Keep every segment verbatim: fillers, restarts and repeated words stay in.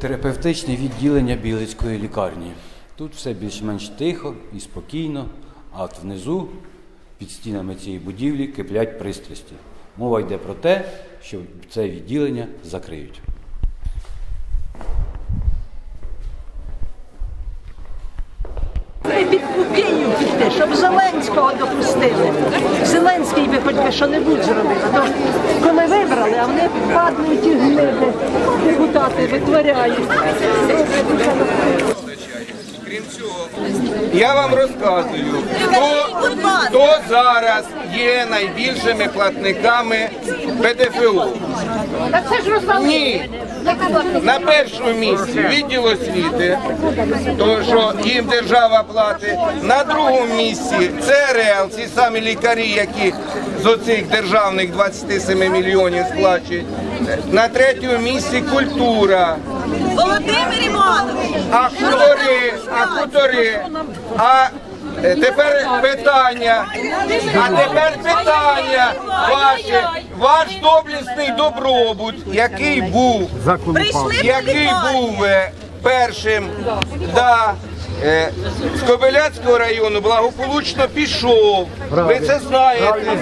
Терапевтичне відділення Білицької лікарні. Тут все більш-менш тихо і спокійно, а от внизу, під стінами цієї будівлі, киплять пристрасті. Мова йде про те, що це відділення закриють. Ми під Путіню піти, щоб Зеленського допустили. Зеленський би хоч би що-небудь зробив. Тож, коли вибрали, а вони падають і гниди, депутати витворяють. Крім цього, я вам розказую, хто, хто зараз є найбільшими платниками П Д Ф О. Ні, на першому місці відділ освіти, тому що їм держава платить, на другому місці Ц Р Л, ці самі лікарі, яких з оцих державних двадцяти семи мільйонів сплачують, на третьому місці культура. Володимир Іванович! А хутори, а хутори, а тепер питання, а тепер питання ваше, ваш доблісний добробут, який був, який був першим, да, з Кобеляцького району благополучно пішов, ви це знаєте, і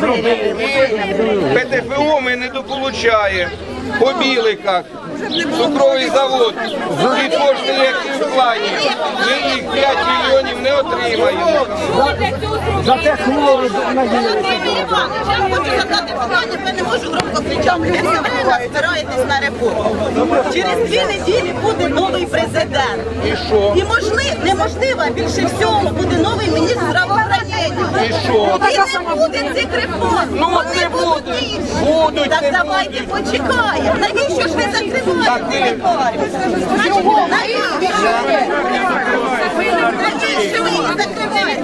П Т Ф О ми недополучаємо. По Біликах, Сукровий завод, від кожної експортлані, ми їх п'ять мільйонів не отримаємо. За те хворі надіяли. Я хочу задати питання, я не можу громко кричати. Як ви настараєтесь на реформу? Через дві неділі буде новий президент. І що? І неможливо, більше всього, буде новий міністр здравоохранення. І що? І не буде цих реформ. Вони будуть інші. Так давайте почекаємо. Навіщо ж ви закриваєте лікарню? Навіщо ви її закриваєте?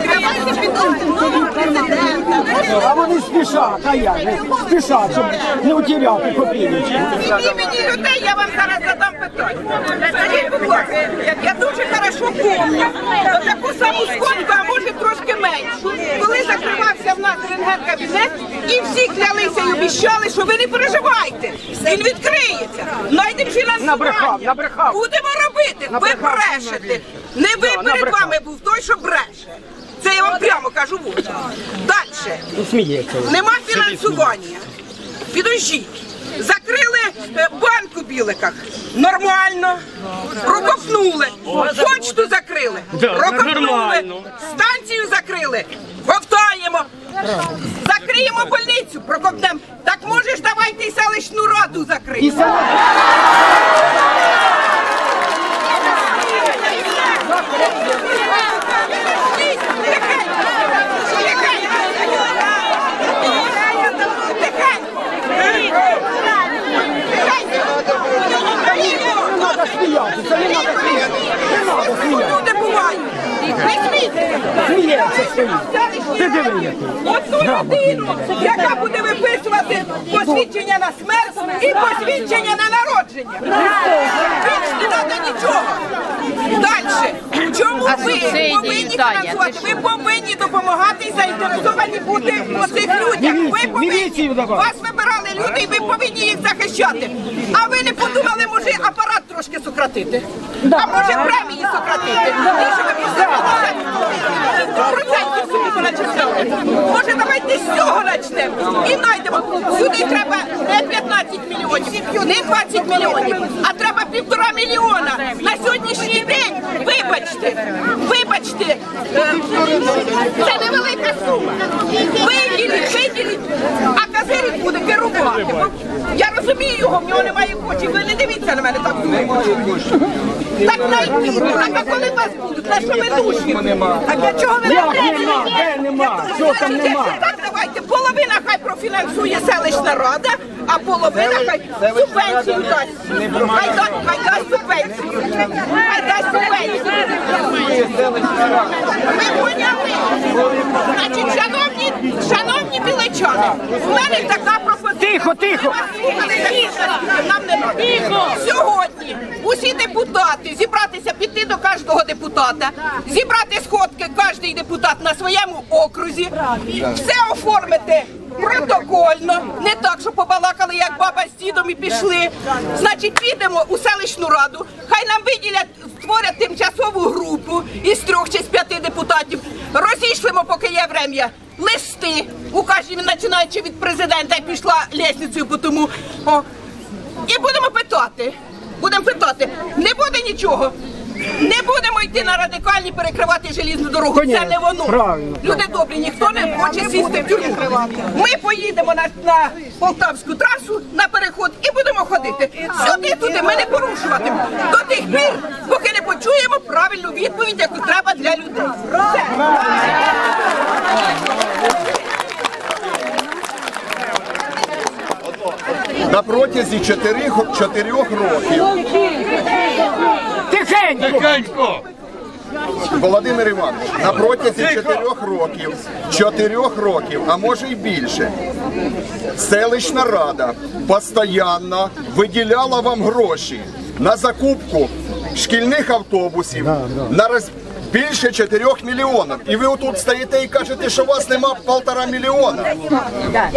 Давайте підготуємо нового президента. А вони спішать, а я не спішать, щоб не втіряти копійки. Від імені людей я вам зараз задам питання. Скажіть, будь ласка, я дуже хорошо помню, таку саму сходку, а може трошки меншу, коли закривався в нас рентген-кабінет, і всі клялися і обіцяли, що ви не переживайте. Він відкриється, знайдемо фінансування, будемо робити, ви брешете. Не ви перед вами був той, що бреше. Це я вам прямо кажу. Далі. Нема фінансування. Підожіть. Закрили банк у Біликах. Нормально. Прокопнули. Почту закрили. Прокопнули. Станцію закрили. Ковтаємо. Закриємо больницю. Прокопнемо. Так можеш, давайте і селищну раду закриємо. Люди бувають. Не смійтеся. Одну людину, яка буде виписувати посвідчення на смерть і посвідчення на народження. Більше не треба нічого. Далі. Чому ви повинні фінансувати? Ви повинні допомагати і заінтересовані бути в цих людях. Ви повинні. Вас вибирали люди і ви повинні їх захищати. А ви не подумали, може, апарат трошки сократити? А може, премії сократити? Те, що ви поставили сто відсотків собі поначинали. Може, давайте з цього начнемо і знайдемо. Сюди треба не п'ятнадцять мільйонів, не двадцять мільйонів, а треба півтора мільйона. На сьогоднішній день, вибачте, вибачте, це невелика сума. Виділіть, виділіть, а казирик буде керувати. Я розумію його, в нього немає очі, ви не дивіться на мене так думаємо. Так найбільше, так а коли вас будуть, на що ви душі? А для чого ви не? Так давайте, половина хай профінансує селищна рада, а половина хай субвенцію дасть. Хай дасть субвенцію. Хай дасть субвенцію. Ми поняли. Значить, шановні біличани, в мене така пропозиція. Тихо, тихо. Нам не треба. Сьогодні. сьогодні усі депутати зібратися, піти до кожного депутата, зібрати сходки, кожний депутат на своєму окрузі, все оформити протокольно, не так, що побалакали, як баба з дідом і пішли. Значить, підемо у селищну раду, хай нам виділять, створять тимчасову групу із трьох чи з п'яти депутатів, розійшлимо, поки є время, листи, у кожній, починаючи від президента, пішла лестницею, тому... О. І будемо питати, будемо питати, не буде нічого. Не будемо йти на радикальні, перекривати желізну дорогу. Це не воно. Люди добрі, ніхто не хоче сісти в тюрму. Ми поїдемо на, на Полтавську трасу, на переход, і будемо ходити. Сюди-туди ми не порушуватимемо. До тих пір, поки не почуємо правильну відповідь, яку треба для людей. Все. На протязі чотирьох, чотирьох років Тихенько! Володимир Іванович, на протязі чотирьох років, чотирьох років, а може і більше, селищна рада постійно виділяла вам гроші на закупку шкільних автобусів, на роз... більше чотирьох мільйонів. І ви отут стоїте і кажете, що у вас нема півтора мільйона.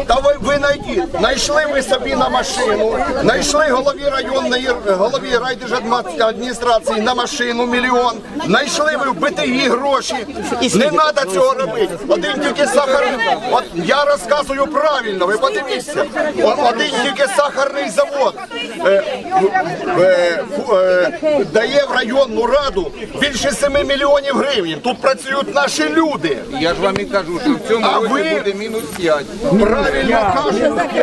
Та ви, ви найдіть. Найшли ви собі на машину, найшли голові районної, голові райдержадміністрації на машину мільйон, найшли ви в БТІ гроші. Не треба цього робити. Один тільки сахарний, от я розказую правильно, ви подивіться. Один тільки сахарний завод е, е, е, дає в районну раду більше семи мільйонів гривень. Тут працюють наші люди. Я ж вам і кажу, що в цьому а році ви... буде мінус п'ять. Правильно кажуть.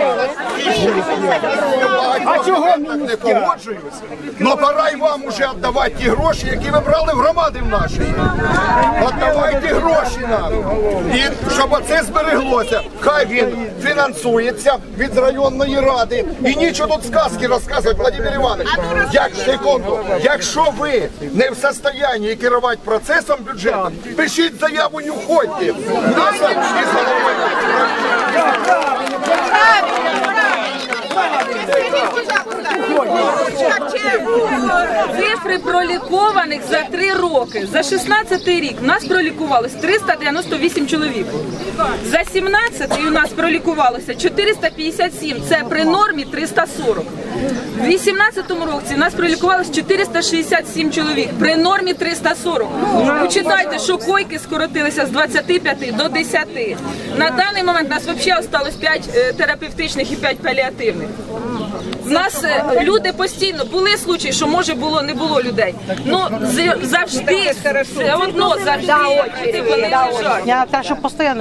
А чого я так не погоджуюся? Но пора й вам уже віддавати ті гроші, які ви брали в громади в нашій. Віддавайте гроші нам. І щоб оце збереглося. Хай він фінансується від районної ради. І нічого тут сказки розказують, Володимир Іванович. Як, секунду, якщо ви не в состоянні керувати процесом бюджету, пишіть заяву і уходьте. Наша із цифри пролікованих за три роки. За шістнадцятий рік у нас пролікувалось триста дев'яносто вісім чоловік. За сімнадцятий у нас пролікувалося чотириста п'ятдесят сім, це при нормі триста сорок. В вісімнадцятому році у нас пролікувалось чотириста шістдесят сім чоловік, при нормі триста сорок. Почитайте, що койки скоротилися з двадцяти п'яти до десяти. На даний момент у нас взагалі залишилось п'ять терапевтичних і п'ять паліативних. У нас люди постійно, були случаї, що може було, не було людей, ну завжди, все одно завжди, вони лежать.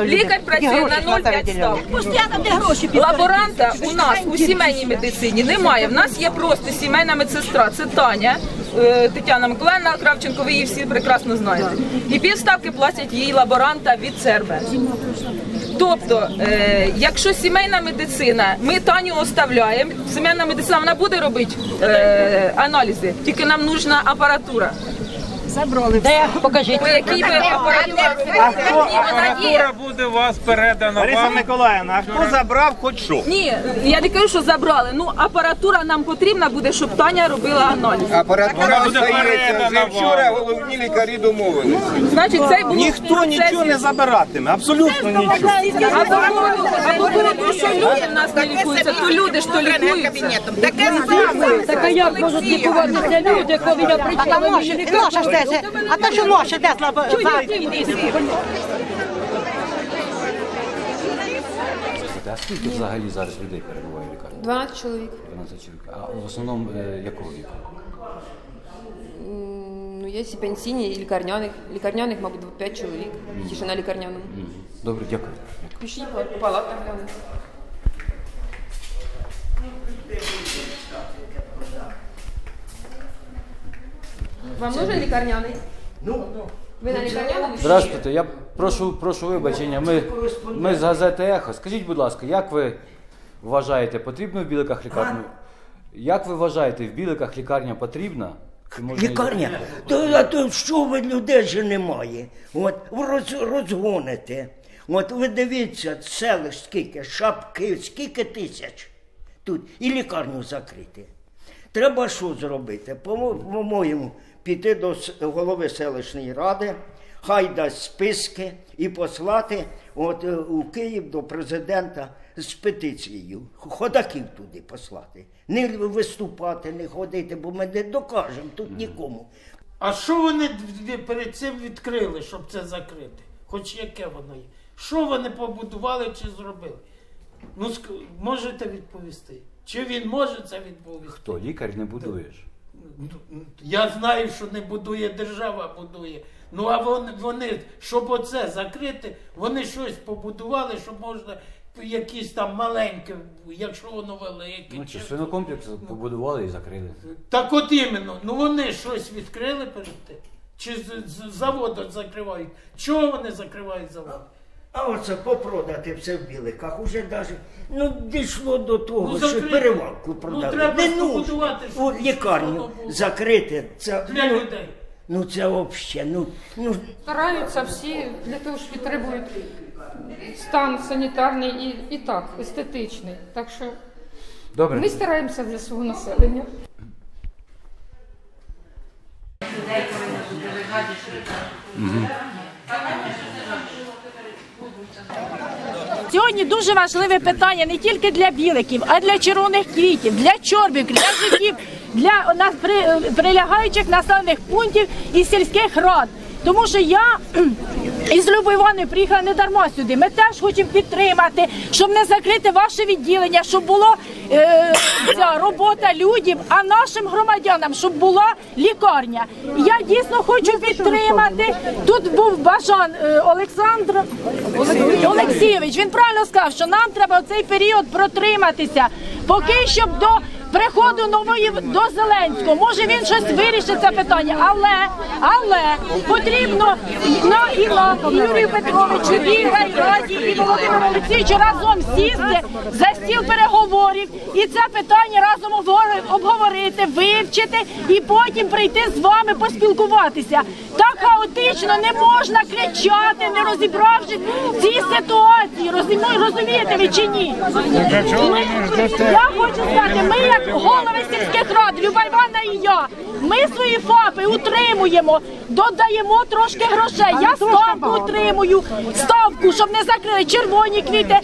Лікар працює на нуль цілих п'ять сотих ставки. Лаборанта у нас у сімейній медицині немає, в нас є просто сімейна медсестра, це Таня Тетяна Миколаївна Кравченкова, ви її всі прекрасно знаєте. І півставки платять їй лаборанта від Ц Р Б. Тобто, е, якщо сімейна медицина, ми Таню оставляємо, сімейна медицина, вона буде робити е, аналізи, тільки нам нужна апаратура. Забрали. Де? Покажіть. По якій би апаратурі? Апаратура буде у вас передана. Мариса Миколаївна, а хто забрав хоч що? Ні, я не кажу, що забрали. Ну, апаратура нам потрібна буде, щоб Таня робила аналіз. Апаратура буде передана. Вже вчора головні лікарі домовилися. Значить, цей був ніхто нічого не забиратиме. Абсолютно нічого. Або тому, що люди в нас не лікуються, то люди ж то лікуються. Таке саме. Так як можуть лікуватися люди, коли я причина не лікуються? А то що ноші десь на А скільки взагалі зараз людей перебуває в лікарні? дванадцять чоловік. дванадцять чоловік. А в основному якого віку? Ну, є і пенсійні, і лікарняних. Лікарняних, мабуть, п'ять чоловік. Тільки на лікарняному. Добре, дякую. Пішли по палатах. Вам нужен лікарняний? Ну, ви на лікарняному? Здравствуйте, я прошу, прошу вибачення, ми, ми з газети «Ехо». Скажіть, будь ласка, як ви вважаєте, потрібно в Біликах лікарня? Як ви вважаєте, в Біликах лікарня потрібна? Лікарня? То, а то що ви, людей же немає. От, роз, розгоните. От, ви дивіться, селих скільки, Шапки, скільки тисяч тут. І лікарню закрити. Треба що зробити? По-моєму, піти до голови селищної ради, хай дасть списки і послати от, у Київ до президента з петицією. Ходаків туди послати. Не виступати, не ходити, бо ми не докажемо тут нікому. А що вони перед цим відкрили, щоб це закрити? Хоч яке воно є? Що вони побудували чи зробили? Ну, можете відповісти? Чи він може це відповісти? Хто? Лікар не будуєш? Я знаю, що не будує, держава будує. Ну а вони, вони щоб оце закрити, вони щось побудували, щоб можна якісь там маленьке, якщо воно велике. Ну чи свинокомплекс ну, побудували і закрили. Так от іменно, ну вони щось відкрили перед тим? Чи завод закривають? Чого вони закривають завод? А оце попродати все в Біликах, уже навіть, ну, дійшло до того, ну, що перевалку продали. Ну, треба от лікарню закрити. Це, для ну, людей. Ну, це взагалі, ну, ну. Стараються всі, для того, що требують стан санітарний і, і так, естетичний. Так що добре. Ми стараємося для свого населення. Людей повинні бути вигадні. Сьогодні дуже важливе питання не тільки для біликів, а для червоних квітів, для чорбів, для жуків, для прилягаючих населених пунктів і сільських рад. Тому що я із Любою Іваною приїхала не дарма сюди. Ми теж хочемо підтримати, щоб не закрити ваше відділення, щоб була е, ця робота людям, а нашим громадянам, щоб була лікарня. Я дійсно хочу підтримати. Тут був Бажан е, Олександр Олексійович. Він правильно сказав, що нам треба в цей період протриматися, поки щоб до приходу нової до Зеленського. Може він щось вирішить це питання, але, але потрібно на і на Юрію Петровичу, і Раді, і Володимиру Олексійовичу разом сісти за стіл переговорів і це питання разом обговорити, вивчити і потім прийти з вами поспілкуватися. Так хаотично не можна кричати, не розібравшись ці ситуації. Розумієте ви чи ні? Я хочу сказати, ми як голови сільських рад, Люба Іванівна і я, ми свої ФАПи утримуємо, додаємо трошки грошей. Я ставку утримую, ставку, щоб не закрили червоні квіти,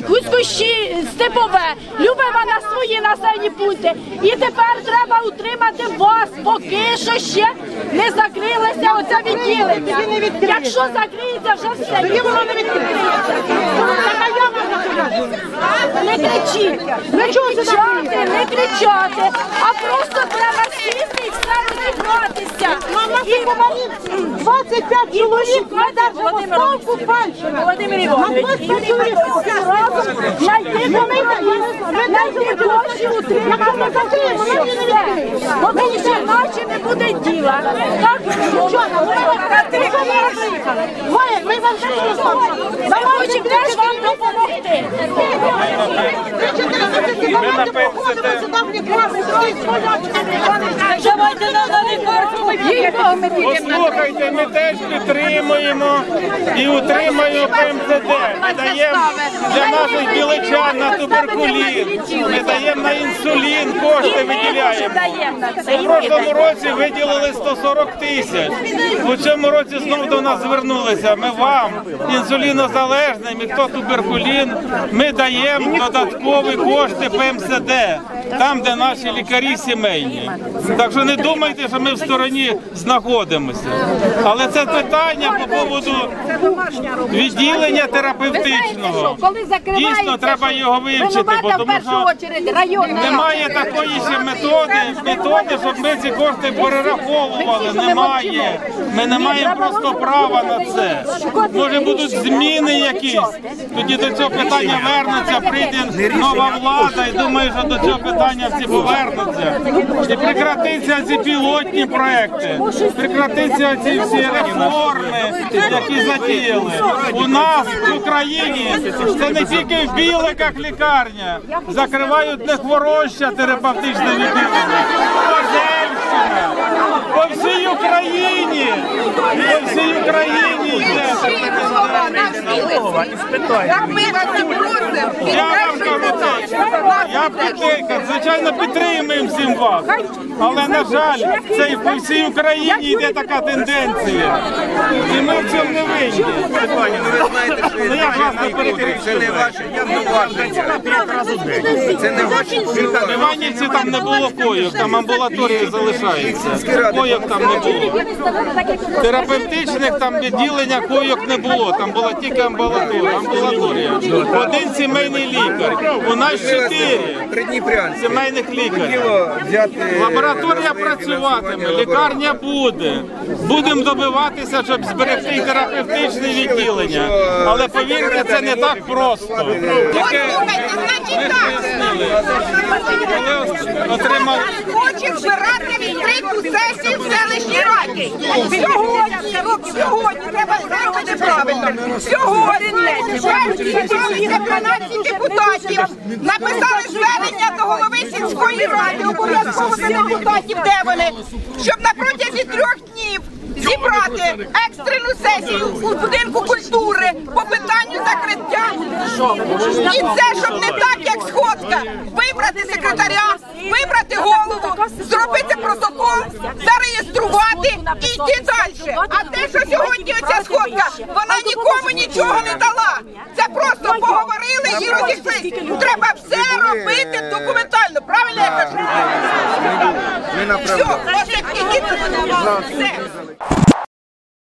кущі, степове. Люба Іванівна свої населені пункти. І тепер треба утримати вас, поки що ще не закрилося оце відділення. Якщо закриється, вже все. Не кричіть, не кричати, не кричати, а просто треба сісти і все розібратися. двадцять п'ять чоловік, ми держимо ставку Панщина. Володимир Іванович, знайти гроші утримати. Поки ще наче не буде діла. Так, що? Ми вам хочемо теж вам допомогти. Послухайте, ми теж підтримуємо і утримуємо П М С Д. Ми даємо для наших біличан на туберкулін, ми даємо на інсулін, кошти виділяємо. У прошлому році виділили сто сорок тисяч. У цьому році знову до нас звернулися. Ми вам, інсулінозалежним, і хто туберкулін, ми даємо додаткові кошти П М С Д, там, де наші лікарі сімейні. Так що не думайте, що ми в стороні знаходимося. Але це питання по поводу відділення терапевтичного. Дійсно, треба його вивчити, бо тому що немає такої ще методи, методи, щоб ми ці кошти перераховували. Немає. Ми не маємо просто права на це. Може будуть зміни якісь, тоді до цього питання вернуться, прийде нова влада і думає, що до цього питання всі повернуться. І прекратиться ці пілотні проекти, прекратиться ці всі реформи, які задіяли. У нас, в Україні, це не тільки в Біликах лікарня, закривають нехвороща терапевтичне відділення. По всій Україні По всій Україні є. Як ми вас не просимо, я підтримка, звичайно, підтримуємо всім вас. Але, на жаль, це по всій Україні йде така тенденція. І ми в цьому не винні. Ви знаєте, що це не ваше повноваження. Це не ваше повноваження. Іванівці там не було койок, там амбулаторія залишається. Койок там не було. Терапевтичних там відділення койок не було, там була тільки амбулаторія. Один сімейний лікар, у нас чотири сімейних лікарів. Лабораторія працюватиме, лікарня буде. Будемо добиватися, щоб зберегти терапевтичне відділення. Але повірте, це не так просто. Хоче збирати відкриту сесію в селищній раді. Сьогодні, сьогодні, треба зробити правильно. Сьогодні, дванадцять депутатів написали звернення до голови сільської ради, обов'язково до депутатів, де вони, щоб на протязі трьох днів зібрати екстрену сесію у будинку культури по питанню закриття. І це, щоб не так, як сходка, вибрати секретаря, вибрати голову, зробити протокол, зареєструвати і йти далі. А те, що сьогодні оця сходка, вона нікому нічого не дала. Це просто поговорили і розійшлися. Треба все робити документально. Правильно я кажу? Все, ось як тільки це.